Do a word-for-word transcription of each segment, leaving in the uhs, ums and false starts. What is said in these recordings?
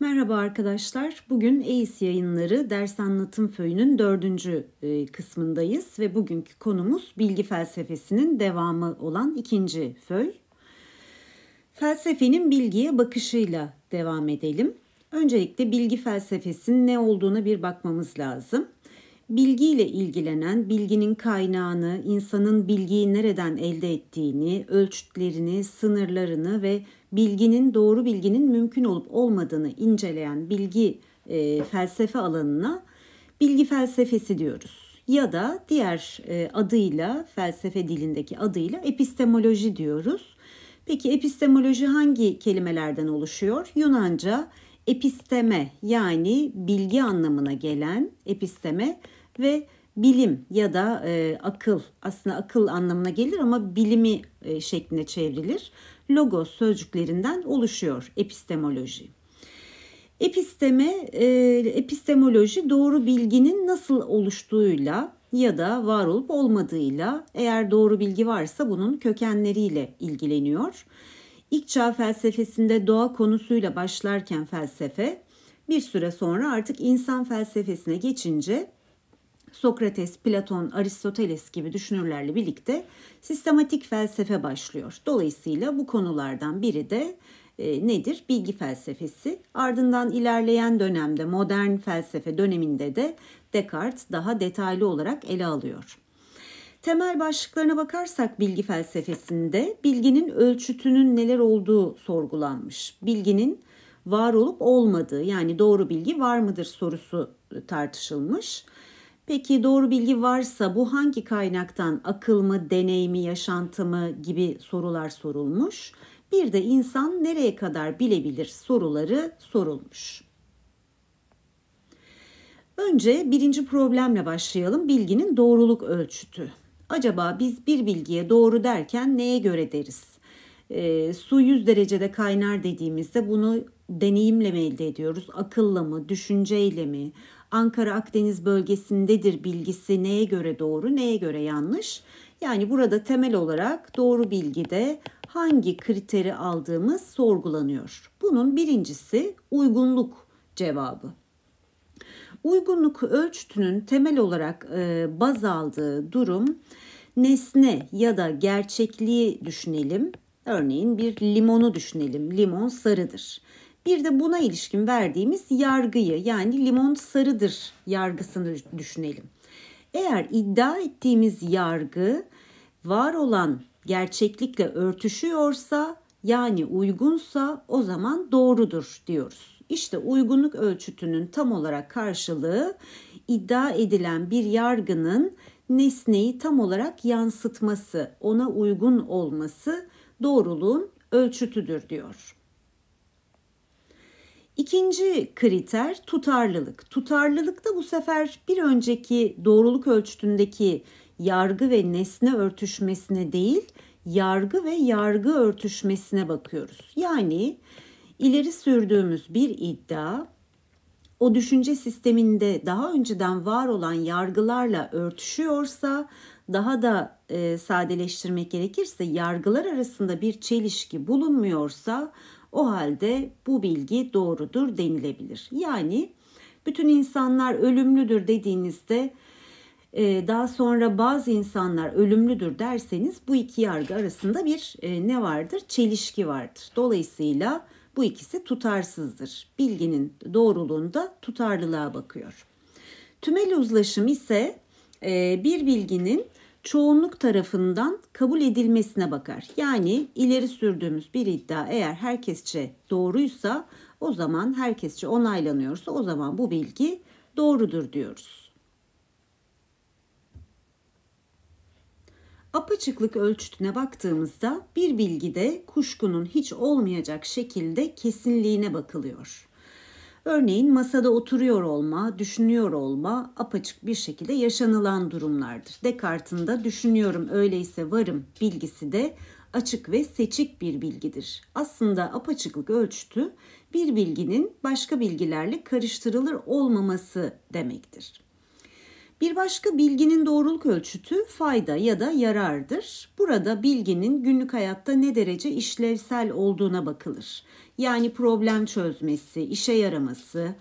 Merhaba arkadaşlar. Bugün EİS yayınları ders anlatım föyünün dördüncü kısmındayız ve bugünkü konumuz bilgi felsefesinin devamı olan ikinci föy. Felsefenin bilgiye bakışıyla devam edelim. Öncelikle bilgi felsefesinin ne olduğuna bir bakmamız lazım. Bilgiyle ilgilenen, bilginin kaynağını, insanın bilgiyi nereden elde ettiğini, ölçütlerini, sınırlarını ve bilginin, doğru bilginin mümkün olup olmadığını inceleyen bilgi e, felsefe alanına bilgi felsefesi diyoruz. Ya da diğer e, adıyla, felsefe dilindeki adıyla epistemoloji diyoruz. Peki epistemoloji hangi kelimelerden oluşuyor? Yunanca episteme, yani bilgi anlamına gelen episteme ve bilim ya da e, akıl, aslında akıl anlamına gelir ama bilimi e, şeklinde çevrilir. Logos sözcüklerinden oluşuyor epistemoloji. Episteme, e, epistemoloji doğru bilginin nasıl oluştuğuyla ya da var olup olmadığıyla, eğer doğru bilgi varsa bunun kökenleriyle ilgileniyor. İlk çağ felsefesinde doğa konusuyla başlarken felsefe, bir süre sonra artık insan felsefesine geçince Sokrates, Platon, Aristoteles gibi düşünürlerle birlikte sistematik felsefe başlıyor. Dolayısıyla bu konulardan biri de e, nedir? Bilgi felsefesi. Ardından ilerleyen dönemde, modern felsefe döneminde de Descartes daha detaylı olarak ele alıyor. Temel başlıklarına bakarsak bilgi felsefesinde bilginin ölçütünün neler olduğu sorgulanmış. Bilginin var olup olmadığı, yani doğru bilgi var mıdır sorusu tartışılmış. Peki doğru bilgi varsa bu hangi kaynaktan, akıl mı, deney mi, yaşantı mı gibi sorular sorulmuş. Bir de insan nereye kadar bilebilir soruları sorulmuş. Önce birinci problemle başlayalım. Bilginin doğruluk ölçütü. Acaba biz bir bilgiye doğru derken neye göre deriz? E, su yüz derecede kaynar dediğimizde bunu deneyimle mi elde ediyoruz? Akılla mı, düşünceyle mi? Ankara Akdeniz bölgesindedir bilgisi neye göre doğru, neye göre yanlış? Yani burada temel olarak doğru bilgide hangi kriteri aldığımız sorgulanıyor. Bunun birincisi uygunluk cevabı. Uygunluk ölçütünün temel olarak e, baz aldığı durum nesne ya da gerçekliği düşünelim. Örneğin bir limonu düşünelim. Limon sarıdır. Bir de buna ilişkin verdiğimiz yargıyı, yani limon sarıdır yargısını düşünelim. Eğer iddia ettiğimiz yargı var olan gerçeklikle örtüşüyorsa, yani uygunsa, o zaman doğrudur diyoruz. İşte uygunluk ölçütünün tam olarak karşılığı iddia edilen bir yargının nesneyi tam olarak yansıtması, ona uygun olması doğruluğun ölçütüdür diyor. İkinci kriter tutarlılık. Tutarlılık da bu sefer bir önceki doğruluk ölçütündeki yargı ve nesne örtüşmesine değil, yargı ve yargı örtüşmesine bakıyoruz. Yani İleri sürdüğümüz bir iddia, o düşünce sisteminde daha önceden var olan yargılarla örtüşüyorsa, daha da e, sadeleştirmek gerekirse yargılar arasında bir çelişki bulunmuyorsa, o halde bu bilgi doğrudur denilebilir. Yani bütün insanlar ölümlüdür dediğinizde, e, daha sonra bazı insanlar ölümlüdür derseniz, bu iki yargı arasında bir e, ne vardır? Çelişki vardır. Dolayısıyla bu ikisi tutarsızdır. Bilginin doğruluğunda tutarlılığa bakıyor. Tümel uzlaşım ise bir bilginin çoğunluk tarafından kabul edilmesine bakar. Yani ileri sürdüğümüz bir iddia eğer herkesçe doğruysa, o zaman herkesçe onaylanıyorsa, o zaman bu bilgi doğrudur diyoruz. Apaçıklık ölçütüne baktığımızda bir bilgide kuşkunun hiç olmayacak şekilde kesinliğine bakılıyor. Örneğin masada oturuyor olma, düşünüyor olma apaçık bir şekilde yaşanılan durumlardır. Descartes'in de düşünüyorum öyleyse varım bilgisi de açık ve seçik bir bilgidir. Aslında apaçıklık ölçütü bir bilginin başka bilgilerle karıştırılır olmaması demektir. Bir başka bilginin doğruluk ölçütü fayda ya da yarardır. Burada bilginin günlük hayatta ne derece işlevsel olduğuna bakılır. Yani problem çözmesi, işe yaraması,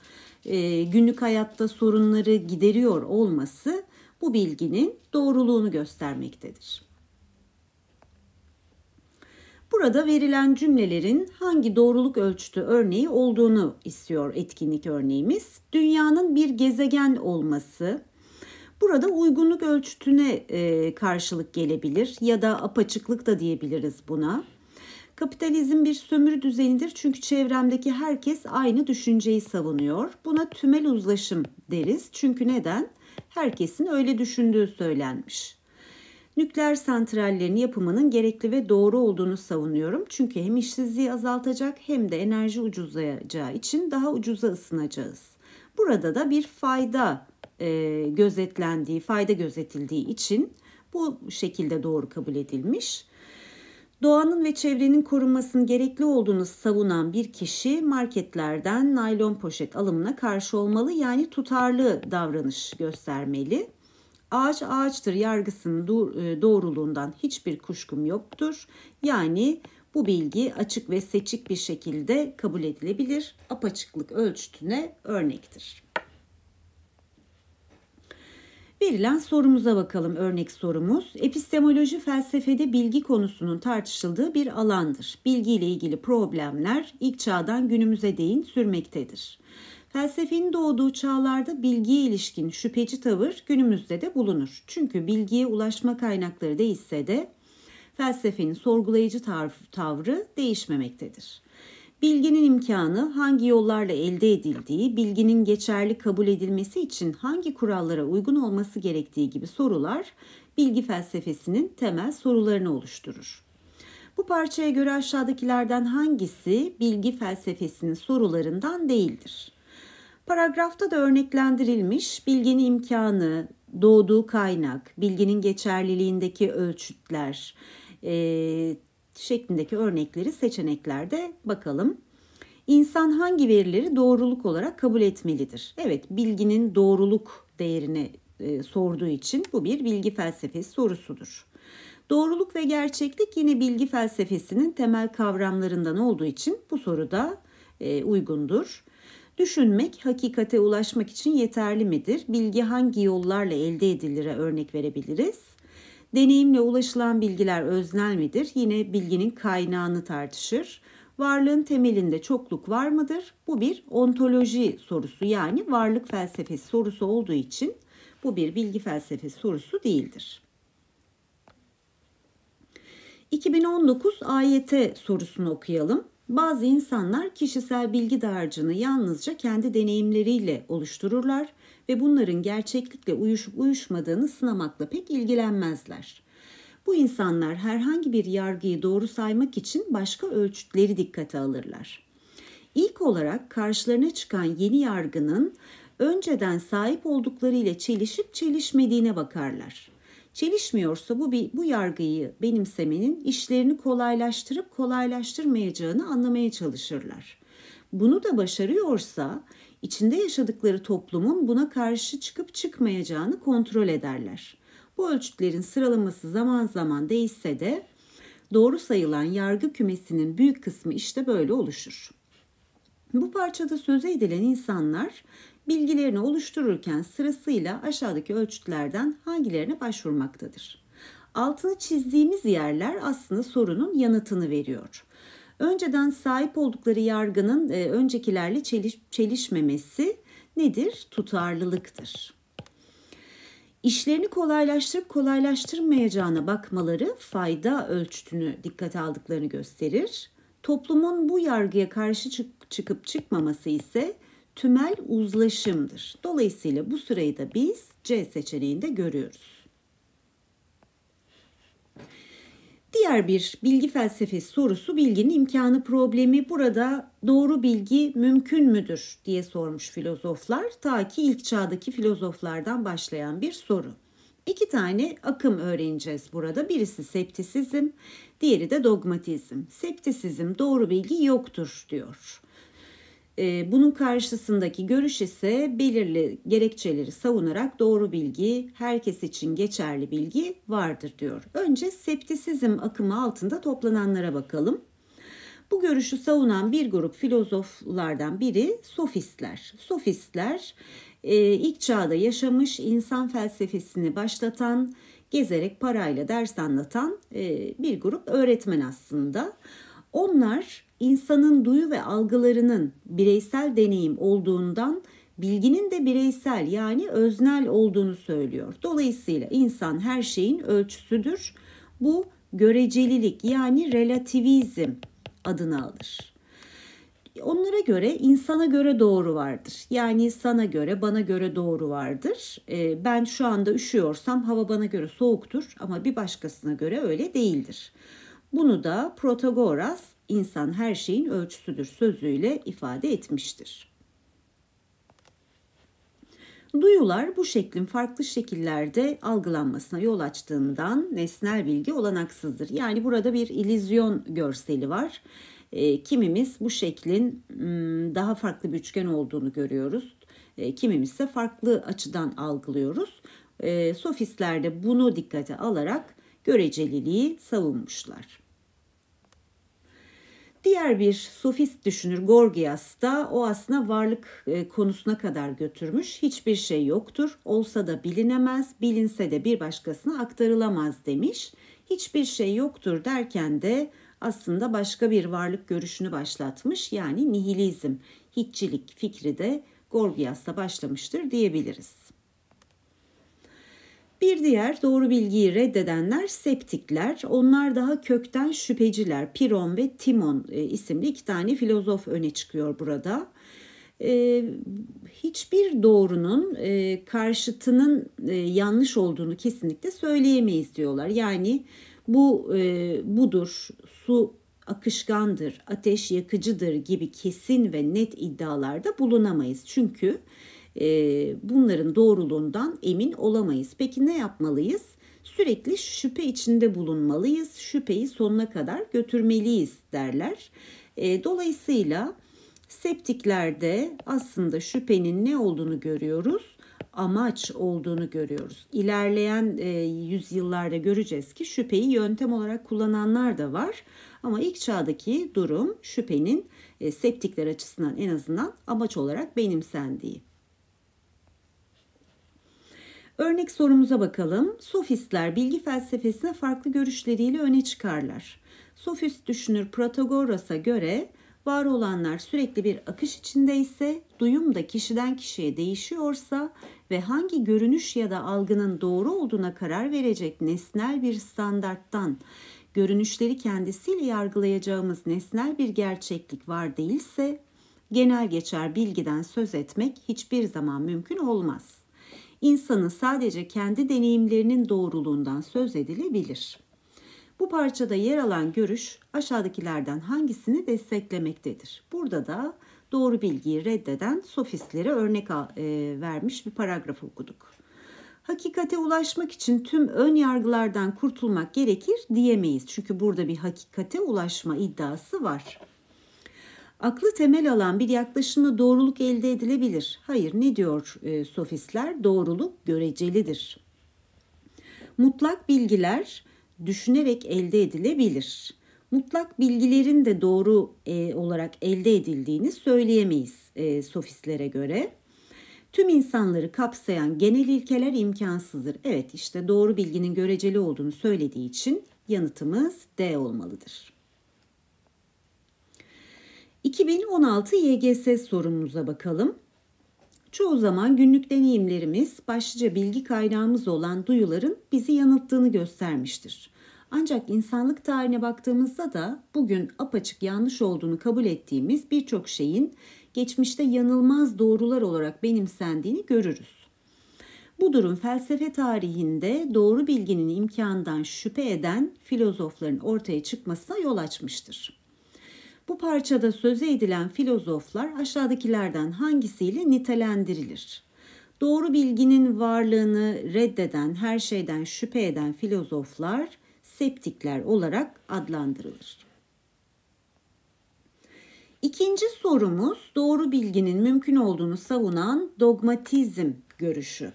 günlük hayatta sorunları gideriyor olması bu bilginin doğruluğunu göstermektedir. Burada verilen cümlelerin hangi doğruluk ölçütü örneği olduğunu istiyor etkinlik örneğimiz. Dünyanın bir gezegen olması burada uygunluk ölçütüne karşılık gelebilir ya da apaçıklık da diyebiliriz buna. Kapitalizm bir sömürü düzenidir çünkü çevremdeki herkes aynı düşünceyi savunuyor. Buna tümel uzlaşım deriz çünkü neden? Herkesin öyle düşündüğü söylenmiş. Nükleer santrallerin yapımının gerekli ve doğru olduğunu savunuyorum. Çünkü hem işsizliği azaltacak hem de enerji ucuzlayacağı için daha ucuza ısınacağız. Burada da bir fayda e, gözetlendiği, fayda gözetildiği için bu şekilde doğru kabul edilmiş. Doğanın ve çevrenin korunmasının gerekli olduğunu savunan bir kişi marketlerden naylon poşet alımına karşı olmalı, yani tutarlı davranış göstermeli. Ağaç ağaçtır yargısının doğruluğundan hiçbir kuşkum yoktur. Yani bu bilgi açık ve seçik bir şekilde kabul edilebilir. Apaçıklık ölçütüne örnektir. Verilen sorumuza bakalım, örnek sorumuz. Epistemoloji felsefede bilgi konusunun tartışıldığı bir alandır. Bilgi ile ilgili problemler ilk çağdan günümüze değin sürmektedir. Felsefenin doğduğu çağlarda bilgiye ilişkin şüpheci tavır günümüzde de bulunur. Çünkü bilgiye ulaşma kaynakları değişse de felsefenin sorgulayıcı tavrı değişmemektedir. Bilginin imkanı hangi yollarla elde edildiği, bilginin geçerli kabul edilmesi için hangi kurallara uygun olması gerektiği gibi sorular bilgi felsefesinin temel sorularını oluşturur. Bu parçaya göre aşağıdakilerden hangisi bilgi felsefesinin sorularından değildir? Paragrafta da örneklendirilmiş bilginin imkanı, doğduğu kaynak, bilginin geçerliliğindeki ölçütler e, şeklindeki örnekleri seçeneklerde bakalım. İnsan hangi verileri doğruluk olarak kabul etmelidir? Evet, bilginin doğruluk değerini e, sorduğu için bu bir bilgi felsefesi sorusudur. Doğruluk ve gerçeklik yine bilgi felsefesinin temel kavramlarından olduğu için bu soru da e, uygundur. Düşünmek hakikate ulaşmak için yeterli midir? Bilgi hangi yollarla elde edilir? Örnek verebiliriz. Deneyimle ulaşılan bilgiler öznel midir? Yine bilginin kaynağını tartışır. Varlığın temelinde çokluk var mıdır? Bu bir ontoloji sorusu, yani varlık felsefesi sorusu olduğu için bu bir bilgi felsefesi sorusu değildir. iki bin on dokuz A Y T sorusunu okuyalım. Bazı insanlar kişisel bilgi dağarcığını yalnızca kendi deneyimleriyle oluştururlar ve bunların gerçeklikle uyuşup uyuşmadığını sınamakla pek ilgilenmezler. Bu insanlar herhangi bir yargıyı doğru saymak için başka ölçütleri dikkate alırlar. İlk olarak karşılarına çıkan yeni yargının önceden sahip oldukları ile çelişip çelişmediğine bakarlar. Çelişmiyorsa bu, bu yargıyı benimsemenin işlerini kolaylaştırıp kolaylaştırmayacağını anlamaya çalışırlar. Bunu da başarıyorsa içinde yaşadıkları toplumun buna karşı çıkıp çıkmayacağını kontrol ederler. Bu ölçütlerin sıralaması zaman zaman değişse de doğru sayılan yargı kümesinin büyük kısmı işte böyle oluşur. Bu parçada söze edilen insanlar bilgilerini oluştururken sırasıyla aşağıdaki ölçütlerden hangilerine başvurmaktadır? Altını çizdiğimiz yerler aslında sorunun yanıtını veriyor. Önceden sahip oldukları yargının e, öncekilerle çeliş, çelişmemesi nedir? Tutarlılıktır. İşlerini kolaylaştırıp kolaylaştırmayacağına bakmaları fayda ölçütünü dikkate aldıklarını gösterir. Toplumun bu yargıya karşı çık, çıkıp çıkmaması ise tümel uzlaşımdır. Dolayısıyla bu sırayı da biz C seçeneğinde görüyoruz. Diğer bir bilgi felsefesi sorusu bilginin imkanı problemi. Burada doğru bilgi mümkün müdür diye sormuş filozoflar. Ta ki ilk çağdaki filozoflardan başlayan bir soru. İki tane akım öğreneceğiz burada. Birisi septisizm, diğeri de dogmatizm. Septisizm doğru bilgi yoktur diyor. E, bunun karşısındaki görüş ise belirli gerekçeleri savunarak doğru bilgi, herkes için geçerli bilgi vardır diyor. Önce septisizm akımı altında toplananlara bakalım. Bu görüşü savunan bir grup filozoflardan biri sofistler. Sofistler ilk çağda yaşamış, insan felsefesini başlatan, gezerek parayla ders anlatan bir grup öğretmen aslında. Onlar insanın duyu ve algılarının bireysel deneyim olduğundan bilginin de bireysel, yani öznel olduğunu söylüyor. Dolayısıyla insan her şeyin ölçüsüdür. Bu görecelilik, yani relativizm adını alır. Onlara göre insana göre doğru vardır. Yani sana göre, bana göre doğru vardır. Ben şu anda üşüyorsam hava bana göre soğuktur ama bir başkasına göre öyle değildir. Bunu da Protagoras "insan her şeyin ölçüsüdür" sözüyle ifade etmiştir. Duyular bu şeklin farklı şekillerde algılanmasına yol açtığından nesnel bilgi olanaksızdır. Yani burada bir illüzyon görseli var. E, kimimiz bu şeklin daha farklı bir üçgen olduğunu görüyoruz. E, kimimiz ise farklı açıdan algılıyoruz. E, sofistler de bunu dikkate alarak göreceliliği savunmuşlar. Diğer bir sofist düşünür Gorgias da o aslında varlık konusuna kadar götürmüş. Hiçbir şey yoktur, olsa da bilinemez, bilinse de bir başkasına aktarılamaz demiş. Hiçbir şey yoktur derken de aslında başka bir varlık görüşünü başlatmış. Yani nihilizm, hiççilik fikri de Gorgias'ta başlamıştır diyebiliriz. Bir diğer doğru bilgiyi reddedenler septikler. Onlar daha kökten şüpheciler. Piron ve Timon isimli iki tane filozof öne çıkıyor burada. Ee, hiçbir doğrunun e, karşıtının e, yanlış olduğunu kesinlikle söyleyemeyiz diyorlar. Yani bu e, budur, su akışkandır, ateş yakıcıdır gibi kesin ve net iddialarda bulunamayız. Çünkü bunların doğruluğundan emin olamayız. Peki ne yapmalıyız? Sürekli şüphe içinde bulunmalıyız. Şüpheyi sonuna kadar götürmeliyiz derler. Dolayısıyla septiklerde aslında şüphenin ne olduğunu görüyoruz, amaç olduğunu görüyoruz. İlerleyen yüzyıllarda göreceğiz ki şüpheyi yöntem olarak kullananlar da var. Ama ilk çağdaki durum şüphenin septikler açısından en azından amaç olarak benimsendiği. Örnek sorumuza bakalım. Sofistler bilgi felsefesine farklı görüşleriyle öne çıkarlar. Sofist düşünür Protagoras'a göre var olanlar sürekli bir akış içindeyse, duyum da kişiden kişiye değişiyorsa ve hangi görünüş ya da algının doğru olduğuna karar verecek nesnel bir standarttan, görünüşleri kendisiyle yargılayacağımız nesnel bir gerçeklik var değilse, genel geçer bilgiden söz etmek hiçbir zaman mümkün olmaz. İnsanın sadece kendi deneyimlerinin doğruluğundan söz edilebilir. Bu parçada yer alan görüş aşağıdakilerden hangisini desteklemektedir? Burada da doğru bilgiyi reddeden sofistlere örnek vermiş bir paragraf okuduk. Hakikate ulaşmak için tüm ön yargılardan kurtulmak gerekir diyemeyiz. Çünkü burada bir hakikate ulaşma iddiası var. Aklı temel alan bir yaklaşımla doğruluk elde edilebilir. Hayır, ne diyor e, sofistler? Doğruluk görecelidir. Mutlak bilgiler düşünerek elde edilebilir. Mutlak bilgilerin de doğru e, olarak elde edildiğini söyleyemeyiz e, sofistlere göre. Tüm insanları kapsayan genel ilkeler imkansızdır. Evet, işte doğru bilginin göreceli olduğunu söylediği için yanıtımız D olmalıdır. iki bin on altı Y G S sorumuza bakalım. Çoğu zaman günlük deneyimlerimiz başlıca bilgi kaynağımız olan duyuların bizi yanılttığını göstermiştir. Ancak insanlık tarihine baktığımızda da bugün apaçık yanlış olduğunu kabul ettiğimiz birçok şeyin geçmişte yanılmaz doğrular olarak benimsendiğini görürüz. Bu durum felsefe tarihinde doğru bilginin imkanından şüphe eden filozofların ortaya çıkmasına yol açmıştır. Bu parçada söze edilen filozoflar aşağıdakilerden hangisiyle nitelendirilir? Doğru bilginin varlığını reddeden, her şeyden şüphe eden filozoflar septikler olarak adlandırılır. İkinci sorumuz doğru bilginin mümkün olduğunu savunan dogmatizm görüşü.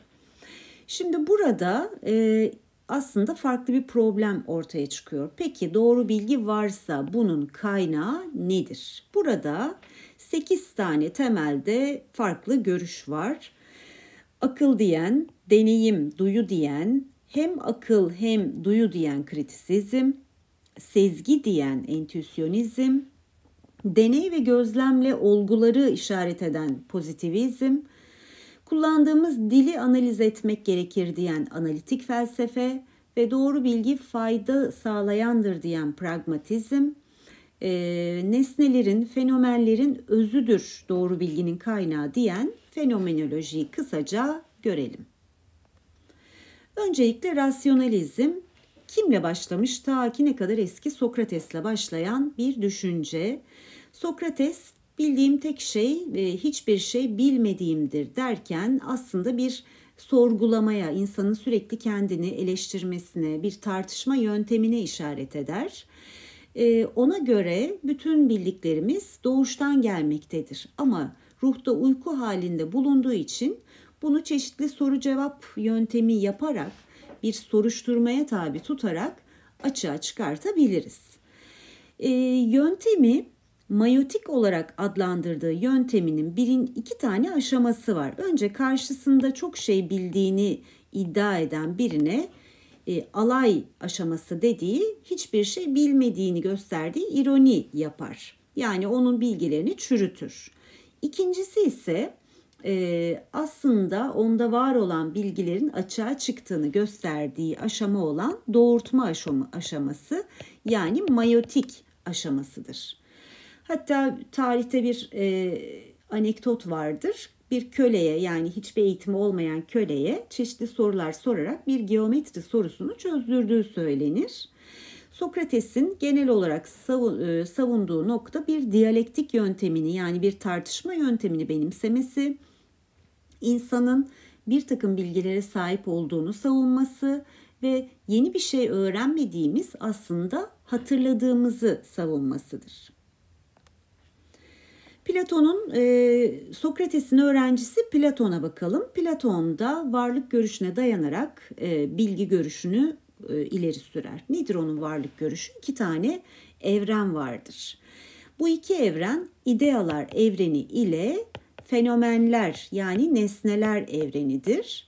Şimdi burada e, aslında farklı bir problem ortaya çıkıyor. Peki doğru bilgi varsa bunun kaynağı nedir? Burada sekiz tane temelde farklı görüş var. Akıl diyen, deneyim, duyu diyen, hem akıl hem duyu diyen kritisizm, sezgi diyen entüisyonizm, deney ve gözlemle olguları işaret eden pozitivizm, kullandığımız dili analiz etmek gerekir diyen analitik felsefe ve doğru bilgi fayda sağlayandır diyen pragmatizm, e, nesnelerin, fenomenlerin özüdür doğru bilginin kaynağı diyen fenomenolojiyi kısaca görelim. Öncelikle rasyonalizm kimle başlamış? Ta ki ne kadar eski? Sokrates'le başlayan bir düşünce. Sokrates, bildiğim tek şey ve hiçbir şey bilmediğimdir derken aslında bir sorgulamaya, insanın sürekli kendini eleştirmesine, bir tartışma yöntemine işaret eder. Ee, ona göre bütün bildiklerimiz doğuştan gelmektedir. Ama ruhta uyku halinde bulunduğu için bunu çeşitli soru-cevap yöntemi yaparak, bir soruşturmaya tabi tutarak açığa çıkartabiliriz. Ee, yöntemi mayotik olarak adlandırdığı yönteminin birin iki tane aşaması var. Önce karşısında çok şey bildiğini iddia eden birine e, alay aşaması dediği, hiçbir şey bilmediğini gösterdiği ironi yapar. Yani onun bilgilerini çürütür. İkincisi ise e, aslında onda var olan bilgilerin açığa çıktığını gösterdiği aşama olan doğurtma aşama, aşaması yani mayotik aşamasıdır. Hatta tarihte bir e, anekdot vardır. Bir köleye, yani hiçbir eğitimi olmayan köleye çeşitli sorular sorarak bir geometri sorusunu çözdürdüğü söylenir. Sokrates'in genel olarak savunduğu nokta bir diyalektik yöntemini, yani bir tartışma yöntemini benimsemesi, insanın bir takım bilgilere sahip olduğunu savunması ve yeni bir şey öğrenmediğimiz aslında hatırladığımızı savunmasıdır. Platon'un, e, Sokrates'in öğrencisi Platon'a bakalım. Platon da varlık görüşüne dayanarak e, bilgi görüşünü e, ileri sürer. Nedir onun varlık görüşü? İki tane evren vardır. Bu iki evren idealar evreni ile fenomenler yani nesneler evrenidir.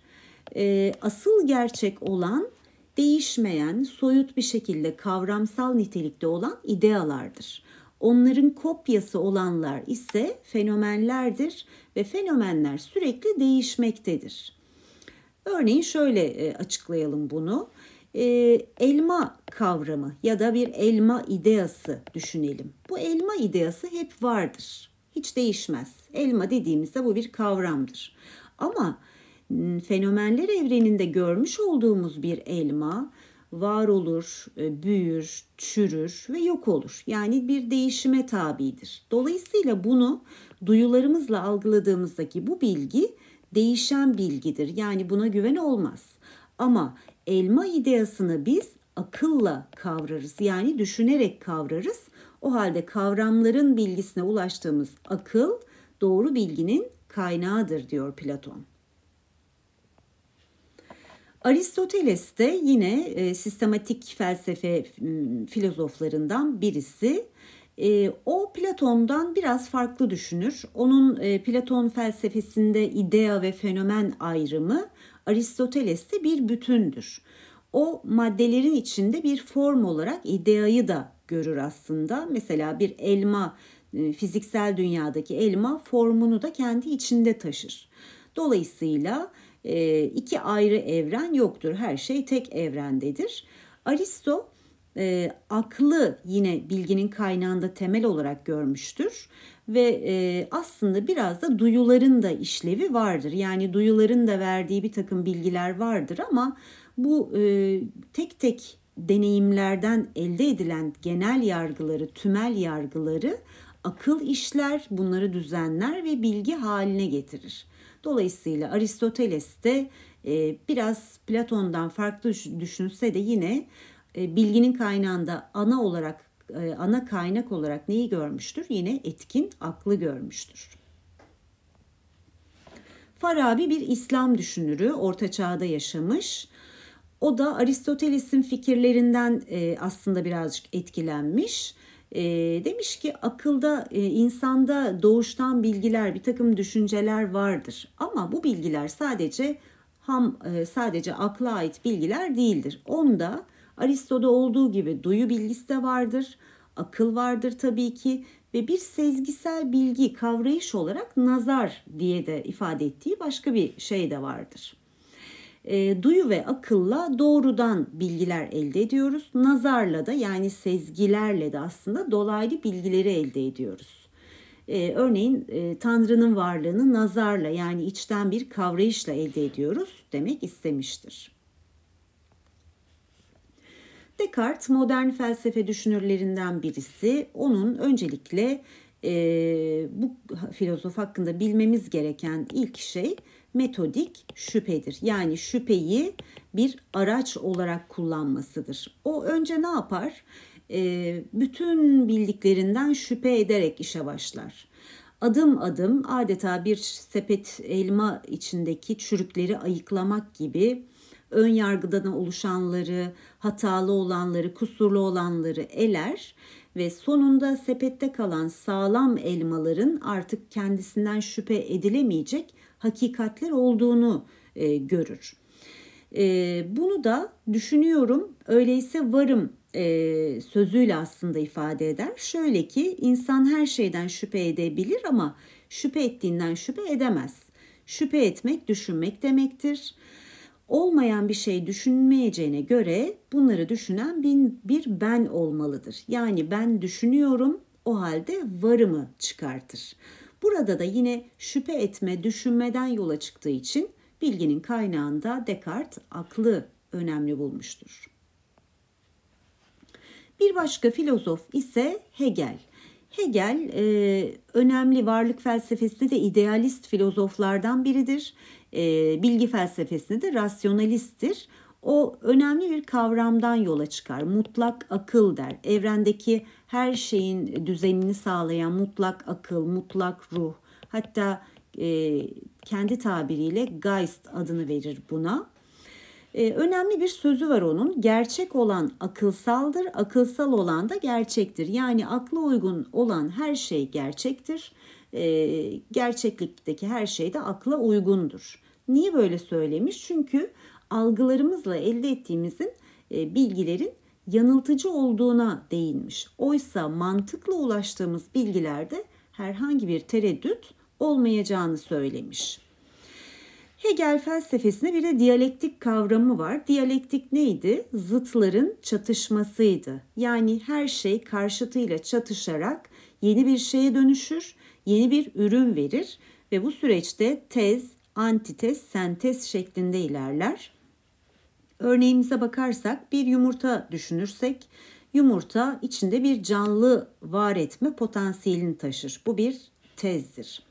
E, asıl gerçek olan değişmeyen, soyut bir şekilde kavramsal nitelikte olan idealardır. Onların kopyası olanlar ise fenomenlerdir ve fenomenler sürekli değişmektedir. Örneğin şöyle açıklayalım bunu. Elma kavramı ya da bir elma ideası düşünelim. Bu elma ideası hep vardır. Hiç değişmez. Elma dediğimizde bu bir kavramdır. Ama fenomenler evreninde görmüş olduğumuz bir elma var olur, büyür, çürür ve yok olur. Yani bir değişime tabidir. Dolayısıyla bunu duyularımızla algıladığımızdaki bu bilgi değişen bilgidir. Yani buna güven olmaz. Ama elma ideasını biz akılla kavrarız. Yani düşünerek kavrarız. O halde kavramların bilgisine ulaştığımız akıl doğru bilginin kaynağıdır diyor Platon. Aristoteles de yine e, sistematik felsefe filozoflarından birisi. E, o Platon'dan biraz farklı düşünür. Onun e, Platon felsefesinde idea ve fenomen ayrımı Aristoteles'te bir bütündür. O maddelerin içinde bir form olarak ideayı da görür aslında. Mesela bir elma, e, fiziksel dünyadaki elma formunu da kendi içinde taşır. Dolayısıyla İki ayrı evren yoktur. Her şey tek evrendedir. Aristo e, aklı yine bilginin kaynağında temel olarak görmüştür. Ve e, aslında biraz da duyuların da işlevi vardır. Yani duyuların da verdiği bir takım bilgiler vardır ama bu e, tek tek deneyimlerden elde edilen genel yargıları, tümel yargıları akıl işler, bunları düzenler ve bilgi haline getirir. Dolayısıyla Aristoteles de e, biraz Platon'dan farklı düşünse de yine e, bilginin kaynağında ana olarak e, ana kaynak olarak neyi görmüştür? Yine etkin aklı görmüştür. Farabi bir İslam düşünürü, Orta Çağ'da yaşamış. O da Aristoteles'in fikirlerinden e, aslında birazcık etkilenmiş. E, demiş ki akılda, e, insanda doğuştan bilgiler, bir takım düşünceler vardır. Ama bu bilgiler sadece ham, e, sadece akla ait bilgiler değildir. Onda Aristo'da olduğu gibi duyu bilgisi de vardır, akıl vardır tabii ki ve bir sezgisel bilgi kavrayış olarak nazar diye de ifade ettiği başka bir şey de vardır. E, duyu ve akılla doğrudan bilgiler elde ediyoruz. Nazarla da, yani sezgilerle de aslında dolaylı bilgileri elde ediyoruz. E, örneğin e, Tanrı'nın varlığını nazarla, yani içten bir kavrayışla elde ediyoruz demek istemiştir. Descartes modern felsefe düşünürlerinden birisi. Onun öncelikle e, bu filozof hakkında bilmemiz gereken ilk şey metodik şüphedir. Yani şüpheyi bir araç olarak kullanmasıdır. O önce ne yapar? E, bütün bildiklerinden şüphe ederek işe başlar. Adım adım, adeta bir sepet elma içindeki çürükleri ayıklamak gibi ön yargıdan oluşanları, hatalı olanları, kusurlu olanları eler ve sonunda sepette kalan sağlam elmaların artık kendisinden şüphe edilemeyecek hakikatler olduğunu e, görür. E, bunu da düşünüyorum, öyleyse varım e, sözüyle aslında ifade eder. Şöyle ki, insan her şeyden şüphe edebilir ama şüphe ettiğinden şüphe edemez. Şüphe etmek düşünmek demektir. Olmayan bir şey düşünmeyeceğine göre bunları düşünen bir ben olmalıdır. Yani ben düşünüyorum, o halde varımı çıkartır. Burada da yine şüphe etme düşünmeden yola çıktığı için bilginin kaynağında Descartes aklı önemli bulmuştur. Bir başka filozof ise Hegel. Hegel e, önemli varlık felsefesinde de idealist filozoflardan biridir. E, bilgi felsefesinde de rasyonalisttir. O önemli bir kavramdan yola çıkar. Mutlak akıl der. Evrendeki her şeyin düzenini sağlayan mutlak akıl, mutlak ruh. Hatta e, kendi tabiriyle Geist adını verir buna. E, önemli bir sözü var onun. Gerçek olan akılsaldır, akılsal olan da gerçektir. Yani akla uygun olan her şey gerçektir. E, gerçeklikteki her şey de akla uygundur. Niye böyle söylemiş? Çünkü algılarımızla elde ettiğimizin e, bilgilerin yanıltıcı olduğuna değinmiş. Oysa mantıkla ulaştığımız bilgilerde herhangi bir tereddüt olmayacağını söylemiş. Hegel felsefesinde bir de diyalektik kavramı var. Diyalektik neydi? Zıtların çatışmasıydı. Yani her şey karşıtıyla çatışarak yeni bir şeye dönüşür, yeni bir ürün verir ve bu süreçte tez, antitez, sentez şeklinde ilerler. Örneğimize bakarsak, bir yumurta düşünürsek, yumurta içinde bir canlı var etme potansiyelini taşır. Bu bir tezdir.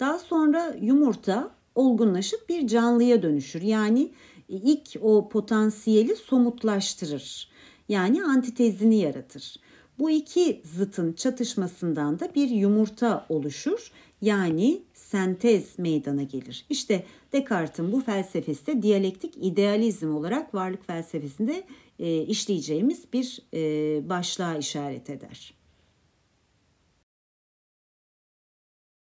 Daha sonra yumurta olgunlaşıp bir canlıya dönüşür. Yani ilk o potansiyeli somutlaştırır. Yani antitezini yaratır. Bu iki zıtın çatışmasından da bir yumurta oluşur. Yani sentez meydana gelir. İşte Descartes'in bu felsefesi de diyalektik idealizm olarak varlık felsefesinde e, işleyeceğimiz bir e, başlığa işaret eder.